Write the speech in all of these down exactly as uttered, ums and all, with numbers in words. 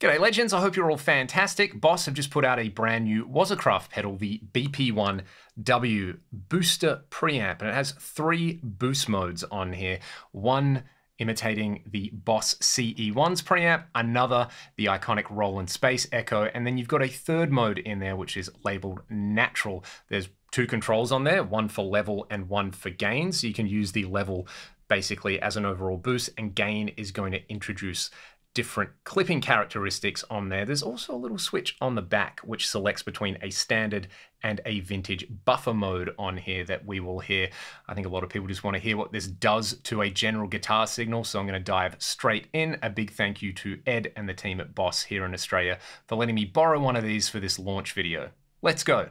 G'day legends, I hope you're all fantastic. Boss have just put out a brand new Waza Craft pedal, the B P one W booster preamp, and it has three boost modes on here. One imitating the Boss C E one's preamp, another the iconic Roland Space Echo, and then you've got a third mode in there which is labeled natural. There's two controls on there, one for level and one for gain, so you can use the level basically as an overall boost, and gain is going to introduce different clipping characteristics on there. There's also a little switch on the back which selects between a standard and a vintage buffer mode on here that we will hear. I think a lot of people just want to hear what this does to a general guitar signal, so I'm going to dive straight in. A big thank you to Ed and the team at Boss here in Australia for letting me borrow one of these for this launch video. Let's go.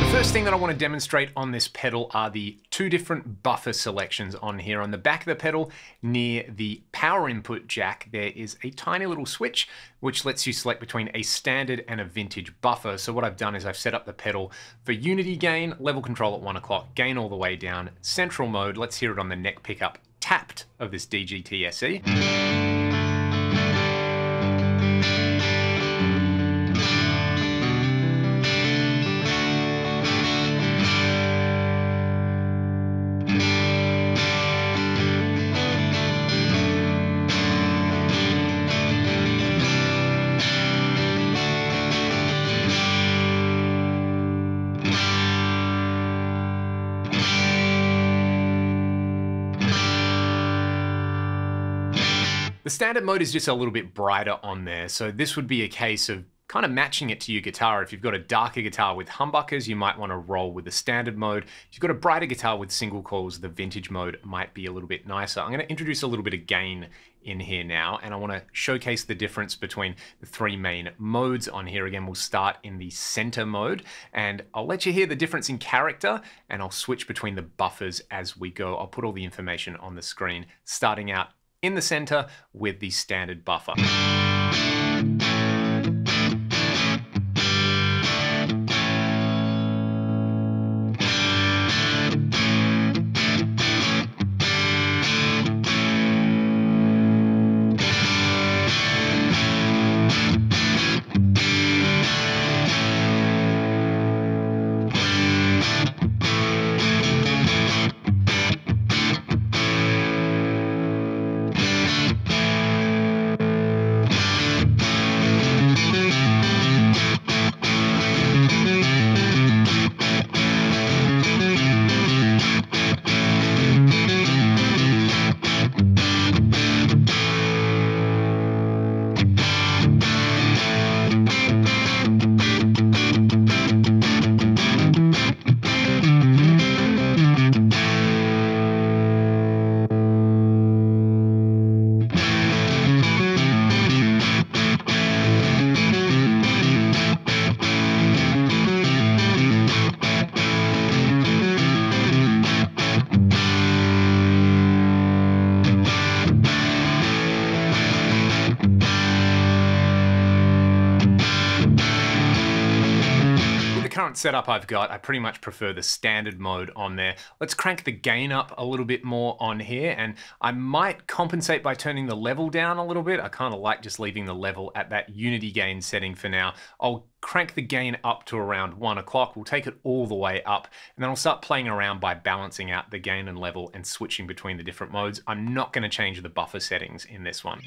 The first thing that I want to demonstrate on this pedal are the two different buffer selections on here. On the back of the pedal, near the power input jack, there is a tiny little switch which lets you select between a standard and a vintage buffer. So what I've done is I've set up the pedal for unity gain, level control at one o'clock, gain all the way down, central mode. Let's hear it on the neck pickup tapped of this D G T S E. The standard mode is just a little bit brighter on there, so this would be a case of kind of matching it to your guitar. If you've got a darker guitar with humbuckers, you might want to roll with the standard mode. If you've got a brighter guitar with single coils, the vintage mode might be a little bit nicer. I'm going to introduce a little bit of gain in here now, and I want to showcase the difference between the three main modes on here. Again, we'll start in the center mode, and I'll let you hear the difference in character, and I'll switch between the buffers as we go. I'll put all the information on the screen, starting out in the center with the standard buffer. Current setup I've got, I pretty much prefer the standard mode on there. Let's crank the gain up a little bit more on here, and I might compensate by turning the level down a little bit. I kind of like just leaving the level at that unity gain setting for now. I'll crank the gain up to around one o'clock. We'll take it all the way up, and then I'll start playing around by balancing out the gain and level and switching between the different modes. I'm not going to change the buffer settings in this one.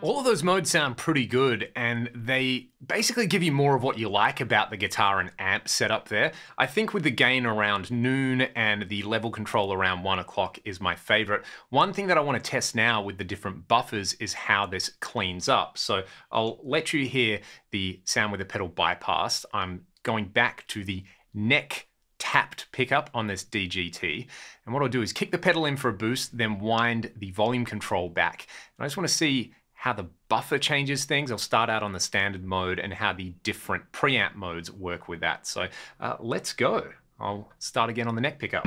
All of those modes sound pretty good, and they basically give you more of what you like about the guitar and amp setup there. I think with the gain around noon and the level control around one o'clock is my favorite. One thing that I want to test now with the different buffers is how this cleans up. So I'll let you hear the sound with the pedal bypassed. I'm going back to the neck tapped pickup on this D G T. And what I'll do is kick the pedal in for a boost, then wind the volume control back. And I just want to see how the buffer changes things. I'll start out on the standard mode and how the different preamp modes work with that. So uh, let's go. I'll start again on the neck pickup.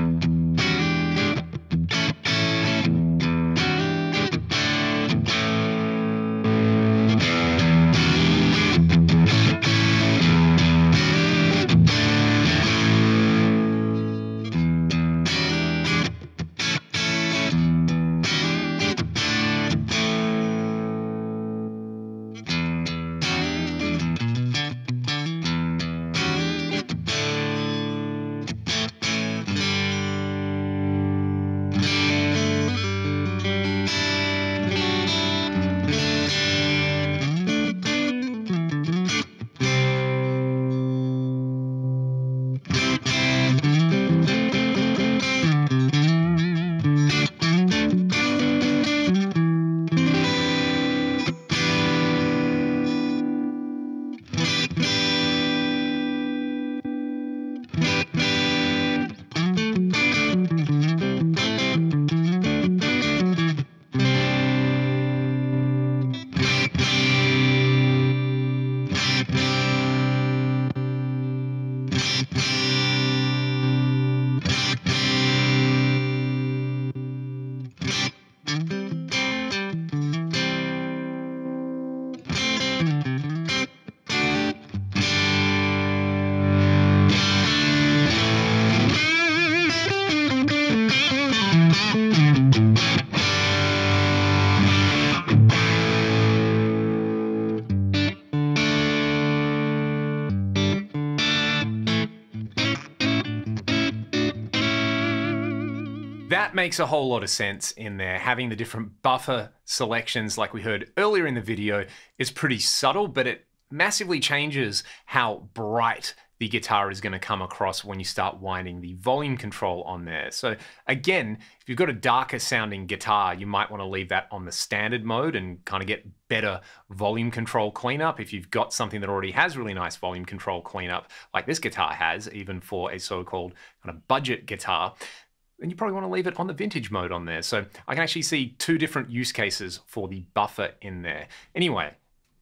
That makes a whole lot of sense in there. Having the different buffer selections like we heard earlier in the video is pretty subtle, but it massively changes how bright the guitar is going to come across when you start winding the volume control on there. So again, if you've got a darker sounding guitar, you might want to leave that on the standard mode and kind of get better volume control cleanup. If you've got something that already has really nice volume control cleanup, like this guitar has, even for a so-called kind of budget guitar, then you probably want to leave it on the vintage mode on there. So I can actually see two different use cases for the buffer in there. Anyway,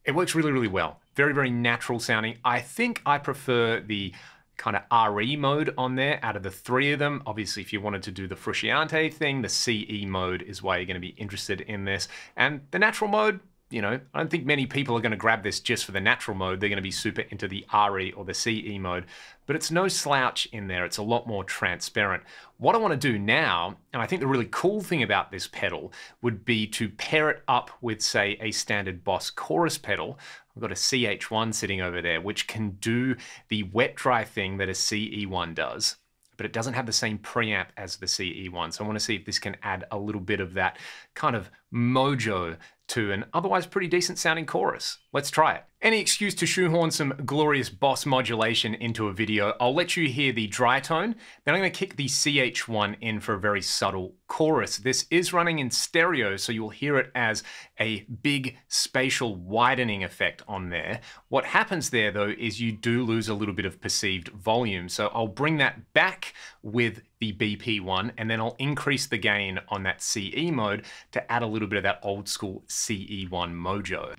it works really, really well. Very, very natural sounding. I think I prefer the kind of R E mode on there out of the three of them. Obviously, if you wanted to do the Frusciante thing, the C E mode is why you're going to be interested in this. And the natural mode, you know, I don't think many people are going to grab this just for the natural mode. They're going to be super into the R E or the C E mode, but it's no slouch in there. It's a lot more transparent. What I want to do now, and I think the really cool thing about this pedal would be to pair it up with, say, a standard Boss chorus pedal. I've got a C H one sitting over there, which can do the wet dry thing that a C E one does, but it doesn't have the same preamp as the C E one. So I want to see if this can add a little bit of that kind of mojo to an otherwise pretty decent sounding chorus. Let's try it. Any excuse to shoehorn some glorious Boss modulation into a video. I'll let you hear the dry tone, then I'm gonna kick the C H one in for a very subtle chorus. This is running in stereo, so you'll hear it as a big spatial widening effect on there. What happens there though is you do lose a little bit of perceived volume. So I'll bring that back with the B P one, and then I'll increase the gain on that C E mode to add a little bit of that old school C E one mojo.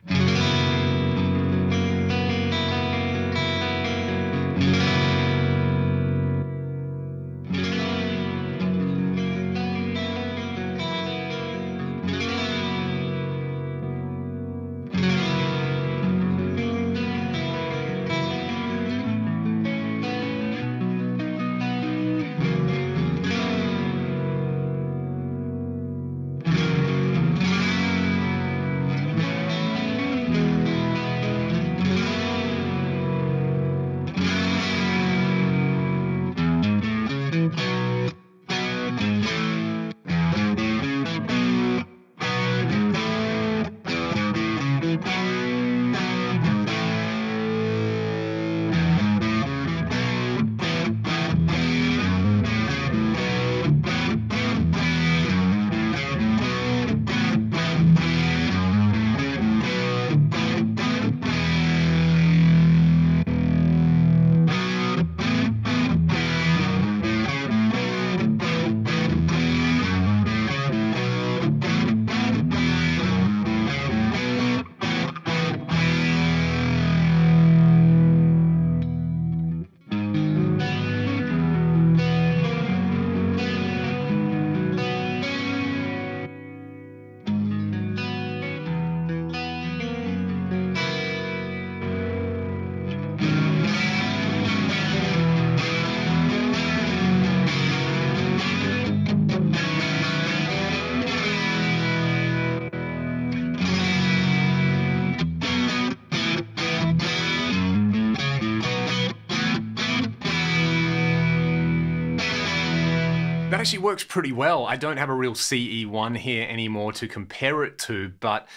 actually works pretty well. I don't have a real C E one here anymore to compare it to, but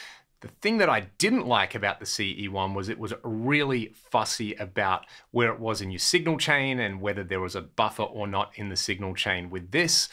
the thing that I didn't like about the C E one was it was really fussy about where it was in your signal chain and whether there was a buffer or not in the signal chain. With this,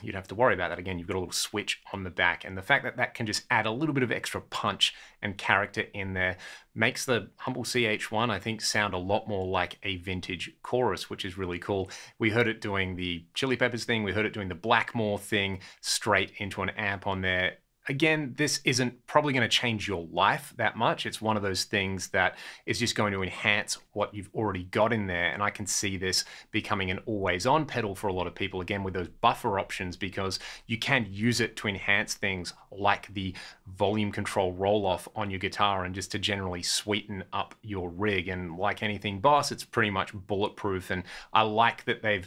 you'd have to worry about that again. You've got a little switch on the back, and the fact that that can just add a little bit of extra punch and character in there makes the humble C H one, I think, sound a lot more like a vintage chorus, which is really cool. We heard it doing the Chili Peppers thing, we heard it doing the Blackmore thing straight into an amp on there. Again, this isn't probably going to change your life that much. It's one of those things that is just going to enhance what you've already got in there. And I can see this becoming an always-on pedal for a lot of people, again, with those buffer options, because you can use it to enhance things like the volume control roll-off on your guitar and just to generally sweeten up your rig. And like anything Boss, it's pretty much bulletproof. And I like that they've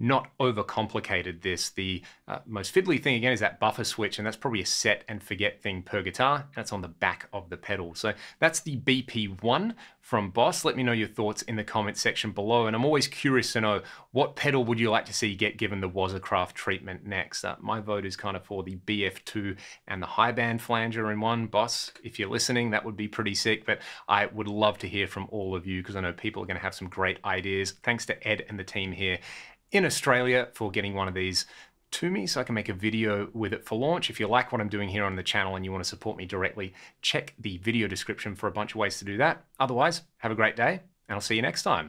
not overcomplicated this. The uh, most fiddly thing again is that buffer switch, and that's probably a set and forget thing per guitar. That's on the back of the pedal. So that's the B P one from Boss. Let me know your thoughts in the comment section below. And I'm always curious to know, what pedal would you like to see get given the Waza Craft treatment next? Uh, my vote is kind of for the B F two and the high band flanger in one. Boss, if you're listening, that would be pretty sick, but I would love to hear from all of you because I know people are gonna have some great ideas. Thanks to Ed and the team here in Australia for getting one of these to me so I can make a video with it for launch. If you like what I'm doing here on the channel and you want to support me directly, check the video description for a bunch of ways to do that. Otherwise, have a great day, and I'll see you next time.